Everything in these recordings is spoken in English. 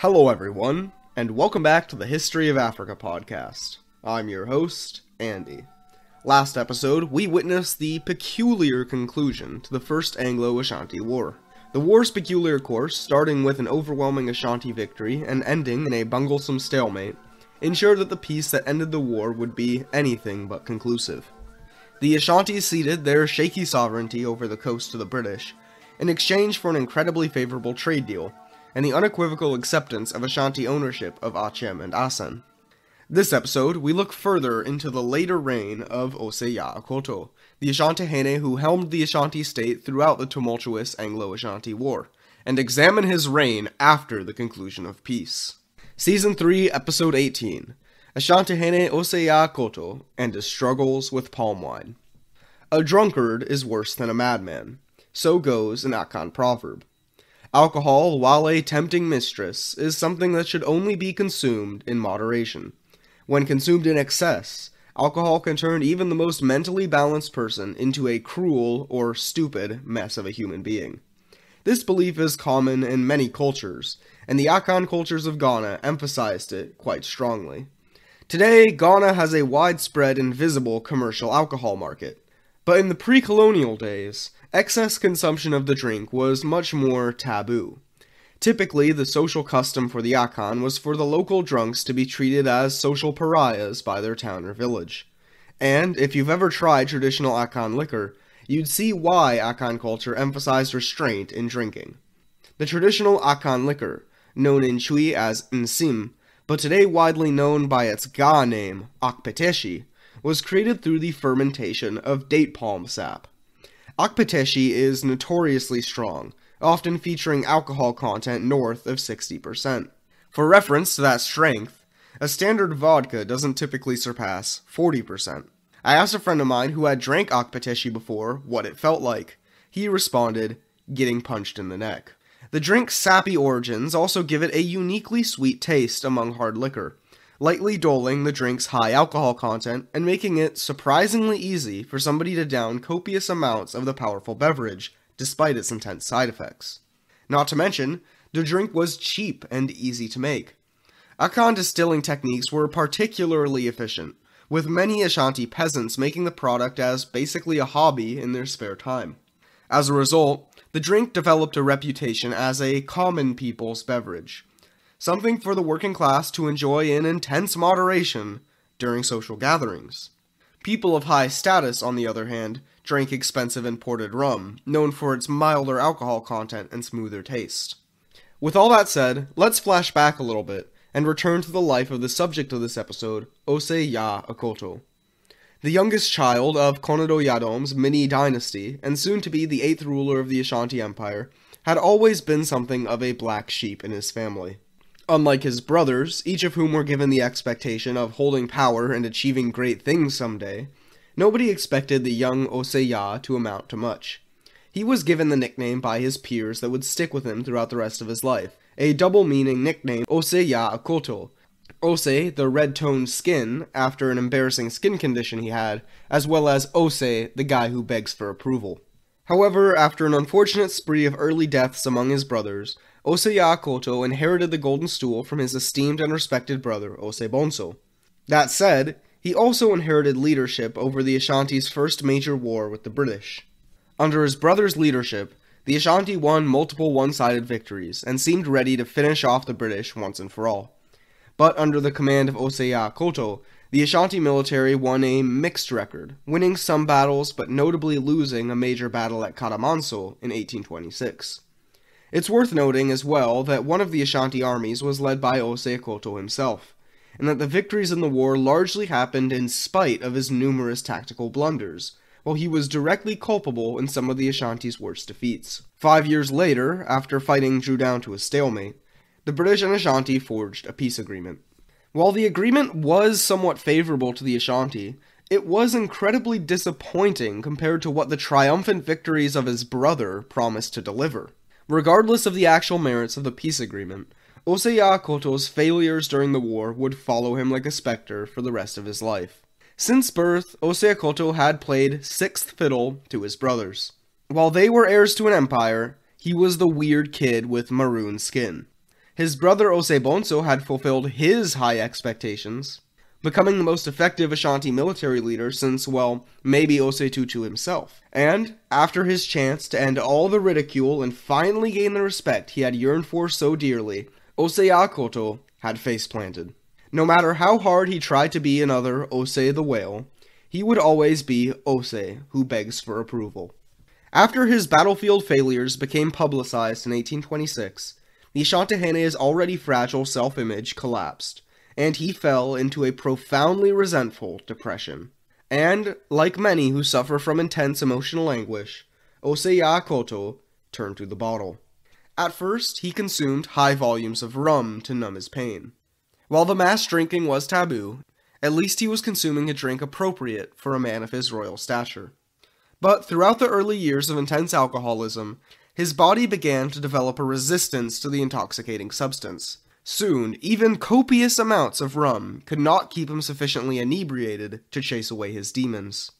Hello everyone, and welcome back to the History of Africa Podcast. I'm your host, Andy. Last episode, we witnessed the peculiar conclusion to the First Anglo-Ashanti War. The war's peculiar course, starting with an overwhelming Ashanti victory and ending in a bunglesome stalemate, ensured that the peace that ended the war would be anything but conclusive. The Ashanti ceded their shaky sovereignty over the coast to the British, in exchange for an incredibly favorable trade deal, and the unequivocal acceptance of Ashanti ownership of Akyem and Asan. This episode, we look further into the later reign of Osei Yaw Akoto, the Asantehene who helmed the Ashanti state throughout the tumultuous Anglo-Ashanti War, and examine his reign after the conclusion of peace. Season 3, Episode 18, Asantehene Osei Yaw Akoto and his struggles with palm wine. A drunkard is worse than a madman. So goes an Akan proverb. Alcohol, while a tempting mistress, is something that should only be consumed in moderation. When consumed in excess, alcohol can turn even the most mentally balanced person into a cruel or stupid mess of a human being. This belief is common in many cultures, and the Akan cultures of Ghana emphasized it quite strongly. Today, Ghana has a widespread and visible commercial alcohol market. But in the pre-colonial days, excess consumption of the drink was much more taboo. Typically, the social custom for the Akan was for the local drunks to be treated as social pariahs by their town or village. And if you've ever tried traditional Akan liquor, you'd see why Akan culture emphasized restraint in drinking. The traditional Akan liquor, known in Twi as Nsim, but today widely known by its Ga name, Akpeteshie, was created through the fermentation of date palm sap. Akpeteshie is notoriously strong, often featuring alcohol content north of 60%. For reference to that strength, a standard vodka doesn't typically surpass 40%. I asked a friend of mine who had drank Akpeteshie before what it felt like. He responded, "Getting punched in the neck." The drink's sappy origins also give it a uniquely sweet taste among hard liquor, lightly doling the drink's high alcohol content and making it surprisingly easy for somebody to down copious amounts of the powerful beverage, despite its intense side effects. Not to mention, the drink was cheap and easy to make. Akan distilling techniques were particularly efficient, with many Ashanti peasants making the product as basically a hobby in their spare time. As a result, the drink developed a reputation as a common people's beverage, something for the working class to enjoy in intense moderation during social gatherings. People of high status, on the other hand, drank expensive imported rum, known for its milder alcohol content and smoother taste. With all that said, let's flash back a little bit and return to the life of the subject of this episode, Osei Yaw Akoto, the youngest child of Konadu Yaadom's mini dynasty and soon to be the 8th ruler of the Ashanti Empire, had always been something of a black sheep in his family. Unlike his brothers, each of whom were given the expectation of holding power and achieving great things someday, nobody expected the young Osei Yaw to amount to much. He was given the nickname by his peers that would stick with him throughout the rest of his life, a double-meaning nickname, Osei Yaw Akoto. Osei, the red-toned skin, after an embarrassing skin condition he had, as well as Osei, the guy who begs for approval. However, after an unfortunate spree of early deaths among his brothers, Osei Yaw Akoto inherited the Golden Stool from his esteemed and respected brother, Osei Bonsu. That said, he also inherited leadership over the Ashanti's first major war with the British. Under his brother's leadership, the Ashanti won multiple one-sided victories and seemed ready to finish off the British once and for all. But under the command of Osei Yaw Akoto, the Ashanti military won a mixed record, winning some battles but notably losing a major battle at Katamanso in 1826. It's worth noting as well that one of the Ashanti armies was led by Osei Akoto himself, and that the victories in the war largely happened in spite of his numerous tactical blunders, while he was directly culpable in some of the Ashanti's worst defeats. 5 years later, after fighting drew down to a stalemate, the British and Ashanti forged a peace agreement. While the agreement was somewhat favorable to the Ashanti, it was incredibly disappointing compared to what the triumphant victories of his brother promised to deliver. Regardless of the actual merits of the peace agreement, Osei Yaw Akoto's failures during the war would follow him like a specter for the rest of his life. Since birth, Osei Akoto had played sixth fiddle to his brothers. While they were heirs to an empire, he was the weird kid with maroon skin. His brother Osei Bonsu had fulfilled his high expectations, becoming the most effective Ashanti military leader since, well, maybe Osei-Tutu himself. And, after his chance to end all the ridicule and finally gain the respect he had yearned for so dearly, Osei Yaw Akoto had face-planted. No matter how hard he tried to be another Osei the Whale, he would always be Osei, who begs for approval. After his battlefield failures became publicized in 1826, the Ashantehene's already fragile self-image collapsed, and he fell into a profoundly resentful depression. And, like many who suffer from intense emotional anguish, Osei Yaw Akoto turned to the bottle. At first, he consumed high volumes of rum to numb his pain. While the mass drinking was taboo, at least he was consuming a drink appropriate for a man of his royal stature. But throughout the early years of intense alcoholism, his body began to develop a resistance to the intoxicating substance. Soon, even copious amounts of rum could not keep him sufficiently inebriated to chase away his demons.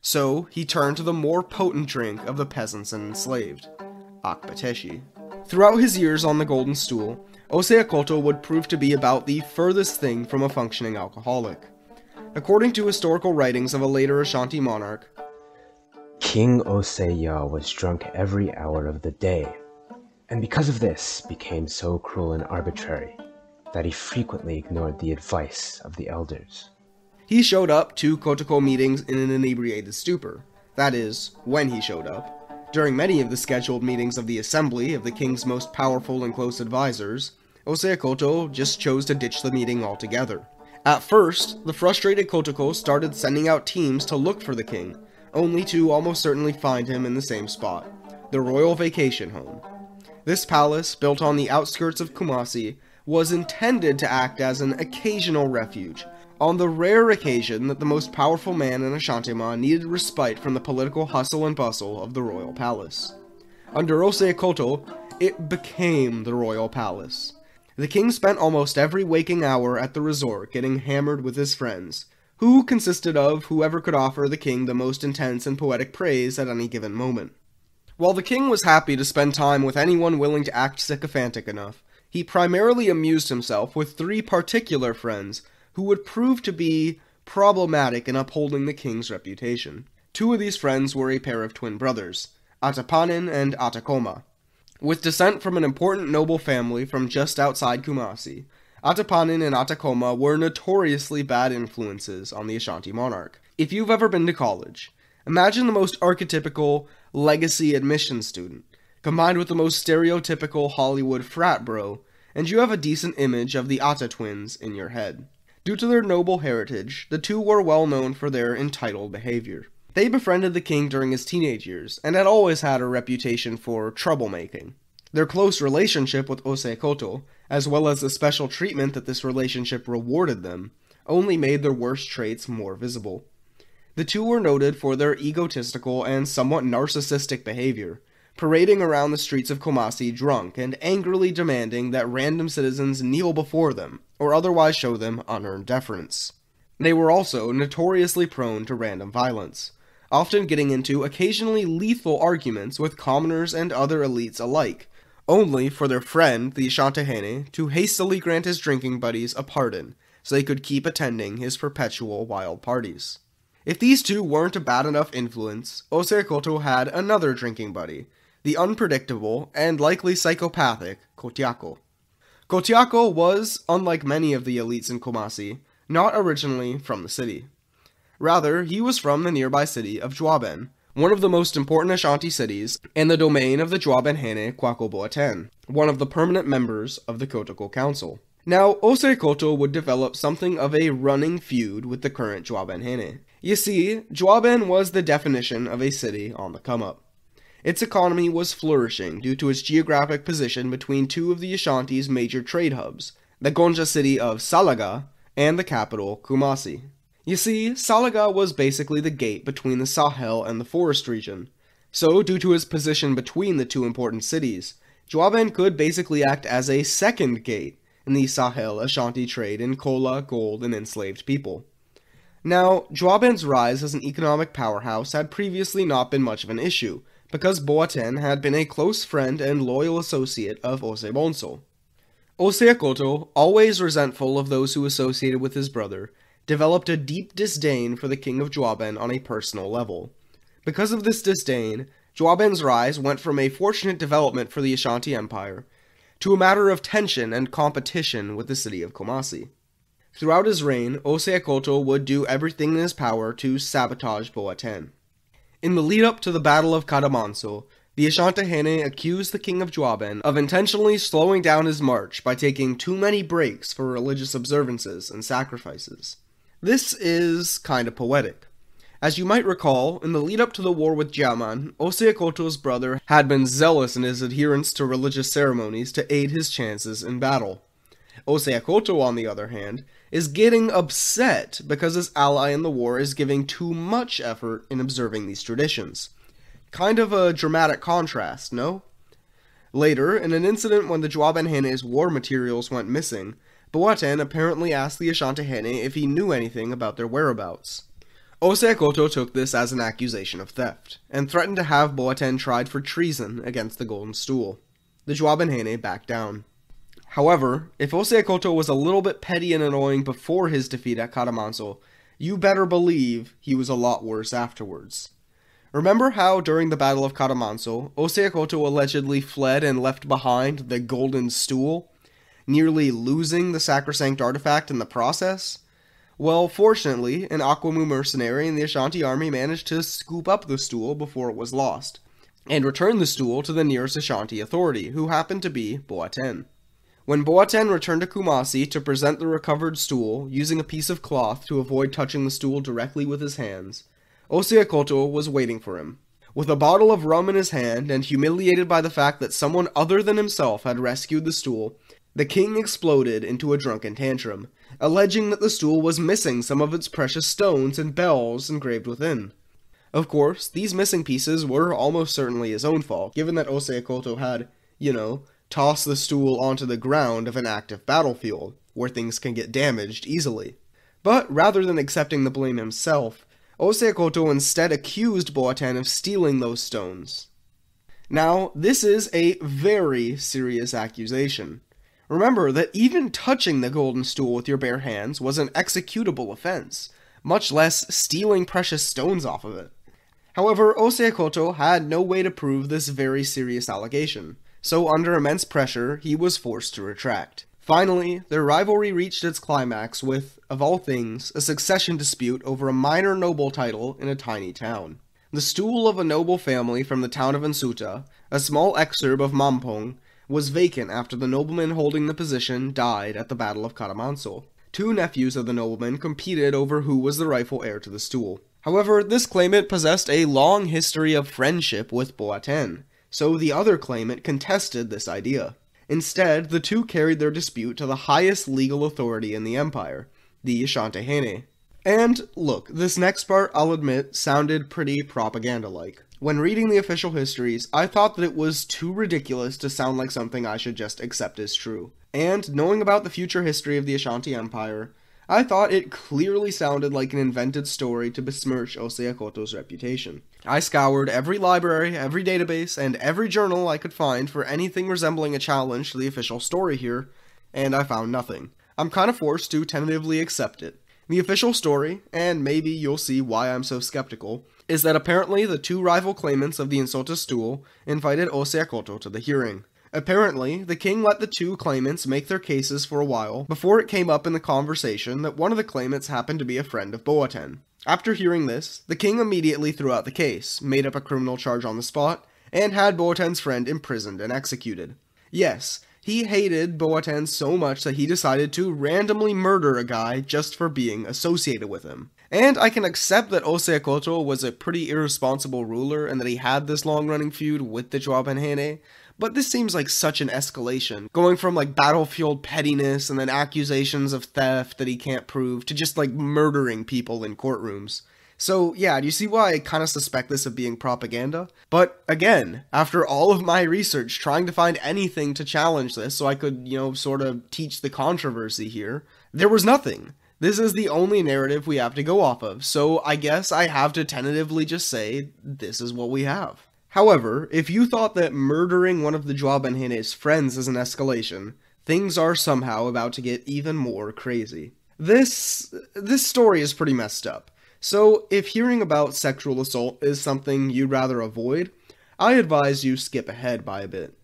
So, he turned to the more potent drink of the peasants and enslaved, Akpeteshie. Throughout his years on the Golden Stool, Osei Akoto would prove to be about the furthest thing from a functioning alcoholic. According to historical writings of a later Ashanti monarch, King Osei Yaw was drunk every hour of the day, and because of this became so cruel and arbitrary that he frequently ignored the advice of the elders. He showed up to Kotoko meetings in an inebriated stupor, that is, when he showed up. During many of the scheduled meetings of the assembly of the king's most powerful and close advisors, Osei Akoto just chose to ditch the meeting altogether. At first, the frustrated Kotoko started sending out teams to look for the king, only to almost certainly find him in the same spot, the royal vacation home. This palace, built on the outskirts of Kumasi, was intended to act as an occasional refuge, on the rare occasion that the most powerful man in Ashantima needed respite from the political hustle and bustle of the royal palace. Under Osei Akoto, it became the royal palace. The king spent almost every waking hour at the resort getting hammered with his friends, who consisted of whoever could offer the king the most intense and poetic praise at any given moment. While the king was happy to spend time with anyone willing to act sycophantic enough, he primarily amused himself with three particular friends who would prove to be problematic in upholding the king's reputation. Two of these friends were a pair of twin brothers, Atapanin and Atakoma. With descent from an important noble family from just outside Kumasi, Atapanin and Atakoma were notoriously bad influences on the Ashanti monarch. If you've ever been to college, imagine the most archetypical legacy admission student, combined with the most stereotypical Hollywood frat bro, and you have a decent image of the Atta twins in your head. Due to their noble heritage, the two were well known for their entitled behavior. They befriended the king during his teenage years, and had always had a reputation for troublemaking. Their close relationship with Osei Akoto, as well as the special treatment that this relationship rewarded them, only made their worst traits more visible. The two were noted for their egotistical and somewhat narcissistic behavior, parading around the streets of Kumasi drunk and angrily demanding that random citizens kneel before them, or otherwise show them unearned deference. They were also notoriously prone to random violence, often getting into occasionally lethal arguments with commoners and other elites alike, only for their friend, the Asantehene, to hastily grant his drinking buddies a pardon, so they could keep attending his perpetual wild parties. If these two weren't a bad enough influence, Osei Akoto had another drinking buddy, the unpredictable and likely psychopathic Kotiako. Kotiako was, unlike many of the elites in Kumasi, not originally from the city. Rather, he was from the nearby city of Juaben, one of the most important Ashanti cities, and the domain of the Juabenhene Kwaku Boaten, one of the permanent members of the Kotoko Council. Now, Osei Akoto would develop something of a running feud with the current Juabenhene. You see, Juaben was the definition of a city on the come-up. Its economy was flourishing due to its geographic position between two of the Ashanti's major trade hubs, the Gonja city of Salaga and the capital, Kumasi. You see, Salaga was basically the gate between the Sahel and the forest region. So, due to its position between the two important cities, Juaben could basically act as a second gate in the Sahel Ashanti trade in cola, gold, and enslaved people. Now, Juaben's rise as an economic powerhouse had previously not been much of an issue, because Boaten had been a close friend and loyal associate of Osei Bonsu. Osei Akoto, always resentful of those who associated with his brother, developed a deep disdain for the king of Juaben on a personal level. Because of this disdain, Juaben's rise went from a fortunate development for the Ashanti Empire to a matter of tension and competition with the city of Kumasi. Throughout his reign, Osei Akoto would do everything in his power to sabotage Boaten. In the lead-up to the Battle of Katamanso, the Asantehene accused the king of Juaben of intentionally slowing down his march by taking too many breaks for religious observances and sacrifices. This is kind of poetic. As you might recall, in the lead-up to the war with Jiaman, Osei Akoto's brother had been zealous in his adherence to religious ceremonies to aid his chances in battle. Osei Akoto, on the other hand, is getting upset because his ally in the war is giving too much effort in observing these traditions. Kind of a dramatic contrast, no? Later, in an incident when the Juabenhene's war materials went missing, Boaten apparently asked the Asantehene if he knew anything about their whereabouts. Osei Akoto took this as an accusation of theft, and threatened to have Boaten tried for treason against the Golden Stool. The Juabenhene backed down. However, if Osei Akoto was a little bit petty and annoying before his defeat at Katamanso, you better believe he was a lot worse afterwards. Remember how, during the Battle of Katamanso, Osei Akoto allegedly fled and left behind the Golden Stool, nearly losing the sacrosanct artifact in the process? Well, fortunately, an Akwamu mercenary in the Ashanti army managed to scoop up the stool before it was lost, and returned the stool to the nearest Ashanti authority, who happened to be Boaten. When Boaten returned to Kumasi to present the recovered stool, using a piece of cloth to avoid touching the stool directly with his hands, Osei Akoto was waiting for him. With a bottle of rum in his hand, and humiliated by the fact that someone other than himself had rescued the stool, the king exploded into a drunken tantrum, alleging that the stool was missing some of its precious stones and bells engraved within. Of course, these missing pieces were almost certainly his own fault, given that Osei Akoto had, tossed the stool onto the ground of an active battlefield, where things can get damaged easily. But rather than accepting the blame himself, Osei Akoto instead accused Boaten of stealing those stones. Now, this is a very serious accusation. Remember that even touching the Golden Stool with your bare hands was an executable offense, much less stealing precious stones off of it. However, Osei Akoto had no way to prove this very serious allegation, so under immense pressure, he was forced to retract. Finally, their rivalry reached its climax with, of all things, a succession dispute over a minor noble title in a tiny town. The stool of a noble family from the town of Insuta, a small exurb of Mampong, was vacant after the nobleman holding the position died at the Battle of Katamanso. Two nephews of the nobleman competed over who was the rightful heir to the stool. However, this claimant possessed a long history of friendship with Boaten, so the other claimant contested this idea. Instead, the two carried their dispute to the highest legal authority in the empire, the Asantehene. And, look, this next part, I'll admit, sounded pretty propaganda-like. When reading the official histories, I thought that it was too ridiculous to sound like something I should just accept as true. And, knowing about the future history of the Ashanti Empire, I thought it clearly sounded like an invented story to besmirch Osei Akoto's reputation. I scoured every library, every database, and every journal I could find for anything resembling a challenge to the official story here, and I found nothing. I'm kind of forced to tentatively accept it. The official story, and maybe you'll see why I'm so skeptical, is that apparently the two rival claimants of the Insuta stool invited Osei Akoto to the hearing. Apparently, the king let the two claimants make their cases for a while before it came up in the conversation that one of the claimants happened to be a friend of Boaten. After hearing this, the king immediately threw out the case, made up a criminal charge on the spot, and had Boaten's friend imprisoned and executed. Yes, he hated Boaten so much that he decided to randomly murder a guy just for being associated with him. And I can accept that Osei Akoto was a pretty irresponsible ruler and that he had this long-running feud with the Juabenhene, but this seems like such an escalation, going from battlefield pettiness and then accusations of theft that he can't prove to just murdering people in courtrooms. So, yeah, do you see why I kind of suspect this of being propaganda? But, again, after all of my research trying to find anything to challenge this so I could, sort of teach the controversy here, there was nothing. This is the only narrative we have to go off of, so I guess I have to tentatively just say, this is what we have. However, if you thought that murdering one of the Juabenhene's friends is an escalation, things are somehow about to get even more crazy. This story is pretty messed up, so if hearing about sexual assault is something you'd rather avoid, I advise you skip ahead by a bit.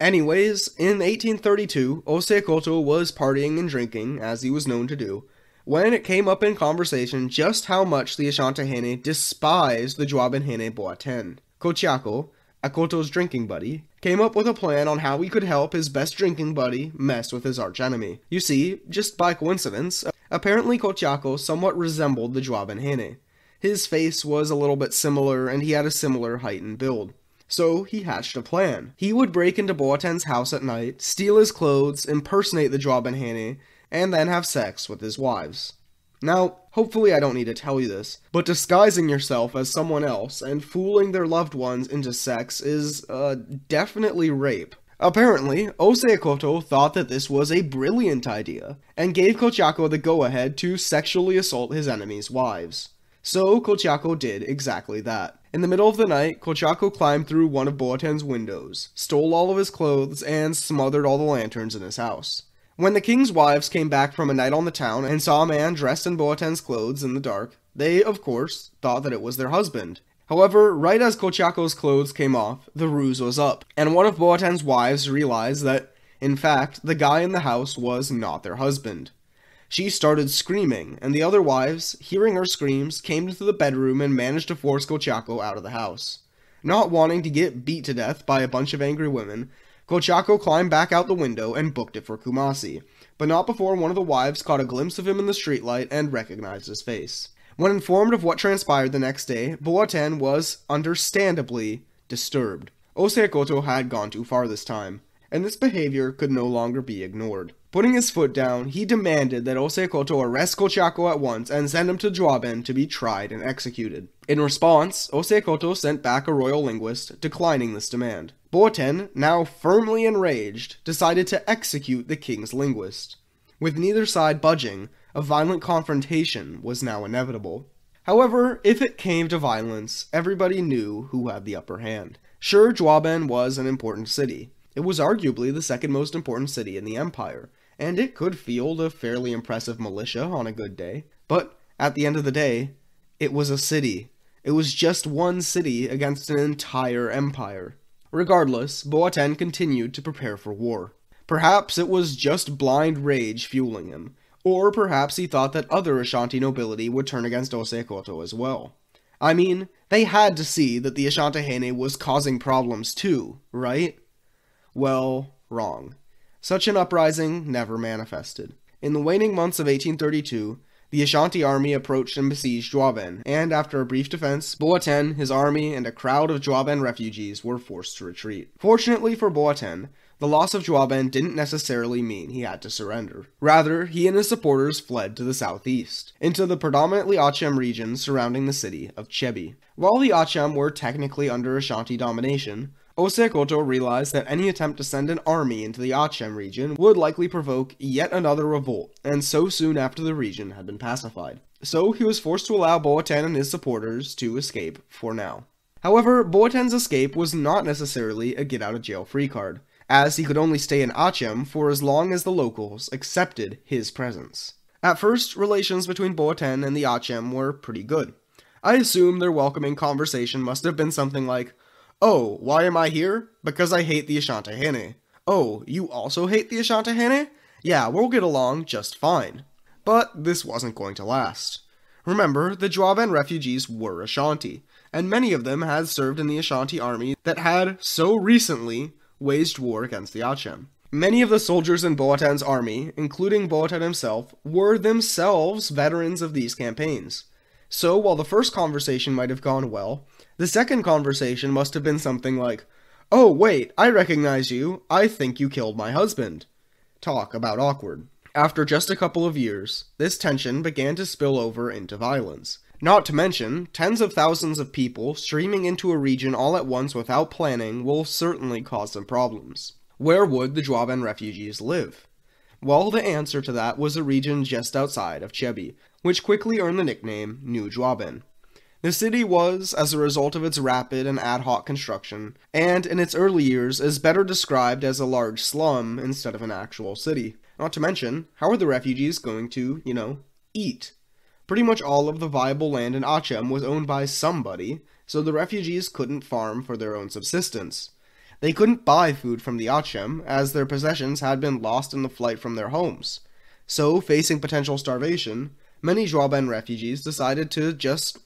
Anyways, in 1832, Osei Akoto was partying and drinking, as he was known to do, when it came up in conversation just how much the Asantehene despised the Juabenhene Boaten. Kotiako, Akoto's drinking buddy, came up with a plan on how he could help his best drinking buddy mess with his archenemy. You see, just by coincidence, apparently Kotiako somewhat resembled the Juabenhene. His face was a little bit similar, and he had a similar height and build. So he hatched a plan. He would break into Boaten's house at night, steal his clothes, impersonate the Juabenhene, and then have sex with his wives. Now, hopefully I don't need to tell you this, but disguising yourself as someone else and fooling their loved ones into sex is, definitely rape. Apparently, Osei Akoto thought that this was a brilliant idea, and gave Kotiako the go-ahead to sexually assault his enemies' wives. So Kotiako did exactly that. In the middle of the night, Kotiako climbed through one of Boaten's windows, stole all of his clothes, and smothered all the lanterns in his house. When the king's wives came back from a night on the town and saw a man dressed in Boaten's clothes in the dark, they, of course, thought that it was their husband. However, right as Kotiako's clothes came off, the ruse was up, and one of Boaten's wives realized that, in fact, the guy in the house was not their husband. She started screaming, and the other wives, hearing her screams, came into the bedroom and managed to force Kotiako out of the house. Not wanting to get beat to death by a bunch of angry women, Kotiako climbed back out the window and booked it for Kumasi, but not before one of the wives caught a glimpse of him in the streetlight and recognized his face. When informed of what transpired the next day, Boaten was, understandably, disturbed. Osei Akoto had gone too far this time, and this behavior could no longer be ignored. Putting his foot down, he demanded that Osei Akoto arrest Kotiako at once and send him to Juaben to be tried and executed. In response, Osei Akoto sent back a royal linguist, declining this demand. Boaten, now firmly enraged, decided to execute the king's linguist. With neither side budging, a violent confrontation was now inevitable. However, if it came to violence, everybody knew who had the upper hand. Sure, Juaben was an important city. It was arguably the second most important city in the empire, and it could field a fairly impressive militia on a good day. But, at the end of the day, it was a city. It was just one city against an entire empire. Regardless, Boaten continued to prepare for war. Perhaps it was just blind rage fueling him, or perhaps he thought that other Ashanti nobility would turn against Osei Akoto as well. I mean, they had to see that the Asantehene was causing problems too, right? Well, wrong. Such an uprising never manifested. In the waning months of 1832, the Ashanti army approached and besieged Juaben, and after a brief defense, Boaten, his army, and a crowd of Juaben refugees were forced to retreat. Fortunately for Boaten, the loss of Juaben didn't necessarily mean he had to surrender. Rather, he and his supporters fled to the southeast, into the predominantly Akyem region surrounding the city of Chebi. While the Akyem were technically under Ashanti domination, Osei Akoto realized that any attempt to send an army into the Akyem region would likely provoke yet another revolt, and so soon after the region had been pacified. So he was forced to allow Boaten and his supporters to escape for now. However, Boaten's escape was not necessarily a get-out-of-jail-free card, as he could only stay in Akyem for as long as the locals accepted his presence. At first, relations between Boaten and the Akyem were pretty good. I assume their welcoming conversation must have been something like, "Oh, why am I here? Because I hate the Asantehene. Oh, you also hate the Asantehene? Yeah, we'll get along just fine." But this wasn't going to last. Remember, the Juaben refugees were Ashanti, and many of them had served in the Ashanti army that had, so recently, waged war against the Akyem. Many of the soldiers in Boaten's army, including Boaten himself, were themselves veterans of these campaigns. So while the first conversation might have gone well, the second conversation must have been something like, "Oh wait, I recognize you, I think you killed my husband." Talk about awkward. After just a couple of years, this tension began to spill over into violence. Not to mention, tens of thousands of people streaming into a region all at once without planning will certainly cause some problems. Where would the Juaben refugees live? Well, the answer to that was a region just outside of Chebi, which quickly earned the nickname New Juaben. The city was, as a result of its rapid and ad hoc construction, and in its early years is better described as a large slum instead of an actual city. Not to mention, how are the refugees going to, eat? Pretty much all of the viable land in Akyem was owned by somebody, so the refugees couldn't farm for their own subsistence. They couldn't buy food from the Akyem, as their possessions had been lost in the flight from their homes. So, facing potential starvation, many Juaben refugees decided to just,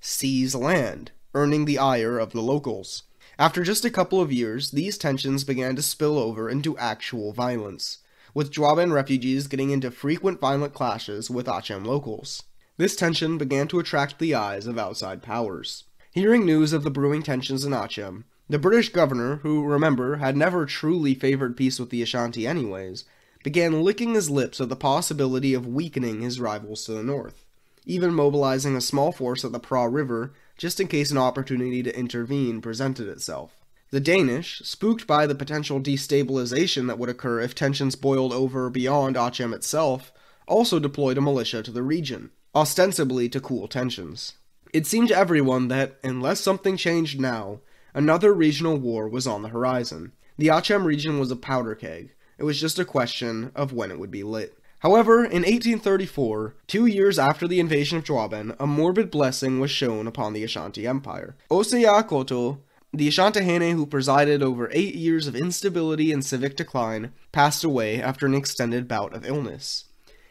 seize land, earning the ire of the locals. After just a couple of years, these tensions began to spill over into actual violence, with Juaben refugees getting into frequent violent clashes with Akyem locals. This tension began to attract the eyes of outside powers. Hearing news of the brewing tensions in Akyem, the British governor, who, remember, had never truly favored peace with the Ashanti anyways, began licking his lips at the possibility of weakening his rivals to the north, even mobilizing a small force at the Pra River just in case an opportunity to intervene presented itself. The Danish, spooked by the potential destabilization that would occur if tensions boiled over beyond Akyem itself, also deployed a militia to the region, ostensibly to cool tensions. It seemed to everyone that, unless something changed now, another regional war was on the horizon. The Akyem region was a powder keg. It was just a question of when it would be lit. However, in 1834, 2 years after the invasion of Juaben, a morbid blessing was shown upon the Ashanti Empire. Osei Yaw Akoto, the Asantehene who presided over 8 years of instability and civic decline, passed away after an extended bout of illness.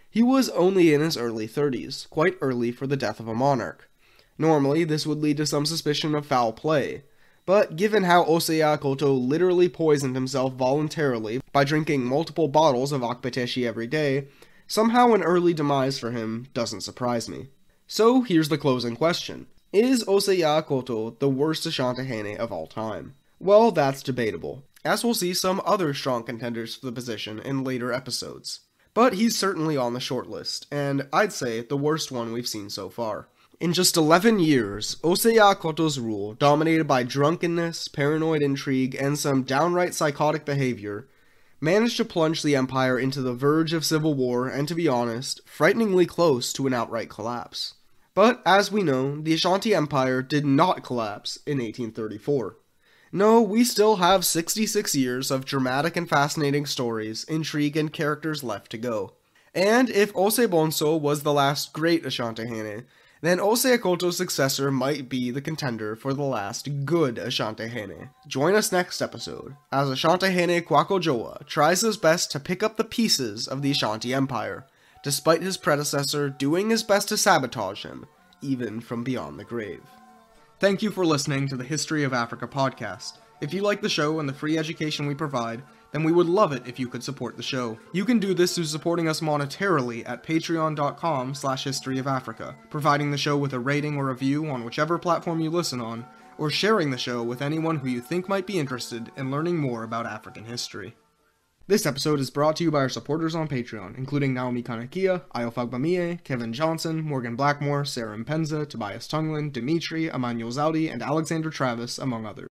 He was only in his early 30s, quite early for the death of a monarch. Normally, this would lead to some suspicion of foul play, but given how Osei Yaw Akoto literally poisoned himself voluntarily by drinking multiple bottles of Akpeteshie every day, somehow an early demise for him doesn't surprise me. So here's the closing question. Is Osei Yaw Akoto the worst Asantehene of all time? Well, that's debatable, as we'll see some other strong contenders for the position in later episodes. But he's certainly on the short list, and I'd say the worst one we've seen so far. In just 11 years, Osei Yaw Akoto's rule, dominated by drunkenness, paranoid intrigue, and some downright psychotic behavior, managed to plunge the empire into the verge of civil war and, to be honest, frighteningly close to an outright collapse. But, as we know, the Ashanti Empire did not collapse in 1834. No, we still have 66 years of dramatic and fascinating stories, intrigue, and characters left to go. And if Osei Bonsu was the last great Asantehene, then Osei Akoto's successor might be the contender for the last good Asantehene. Join us next episode, as Asantehene Kwaku tries his best to pick up the pieces of the Ashanti Empire, despite his predecessor doing his best to sabotage him, even from beyond the grave. Thank you for listening to the History of Africa podcast. If you like the show and the free education we provide, then we would love it if you could support the show. You can do this through supporting us monetarily at patreon.com/historyofafrica, providing the show with a rating or review on whichever platform you listen on, or sharing the show with anyone who you think might be interested in learning more about African history. This episode is brought to you by our supporters on Patreon, including Naomi Kanakia, Ayofagbamie, Kevin Johnson, Morgan Blackmore, Sarah Mpenza, Tobias Tunglin, Dimitri, Emmanuel Zaudi, and Alexander Travis, among others.